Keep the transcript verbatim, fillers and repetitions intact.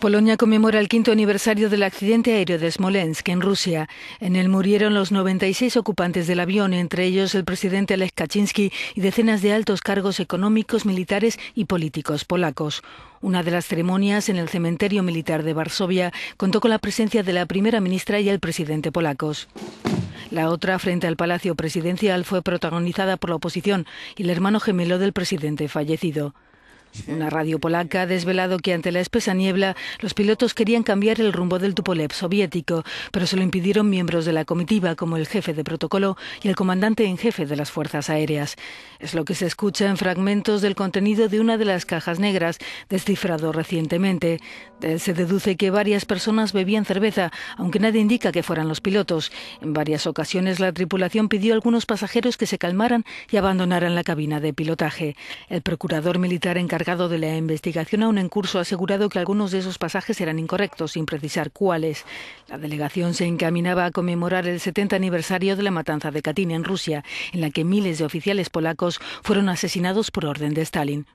Polonia conmemora el quinto aniversario del accidente aéreo de Smolensk, en Rusia. En él murieron los noventa y seis ocupantes del avión, entre ellos el presidente Lech Kaczynski y decenas de altos cargos económicos, militares y políticos polacos. Una de las ceremonias en el cementerio militar de Varsovia contó con la presencia de la primera ministra y el presidente polacos. La otra, frente al Palacio Presidencial, fue protagonizada por la oposición y el hermano gemelo del presidente fallecido. Una radio polaca ha desvelado que ante la espesa niebla los pilotos querían cambiar el rumbo del Tupolev soviético, pero se lo impidieron miembros de la comitiva como el jefe de protocolo y el comandante en jefe de las fuerzas aéreas. Es lo que se escucha en fragmentos del contenido de una de las cajas negras, descifrado recientemente. Se deduce que varias personas bebían cerveza, aunque nadie indica que fueran los pilotos. En varias ocasiones la tripulación pidió a algunos pasajeros que se calmaran y abandonaran la cabina de pilotaje. El procurador militar encargado El encargado de la investigación aún en curso ha asegurado que algunos de esos pasajes eran incorrectos, sin precisar cuáles. La delegación se encaminaba a conmemorar el setenta aniversario de la matanza de Katyn en Rusia, en la que miles de oficiales polacos fueron asesinados por orden de Stalin.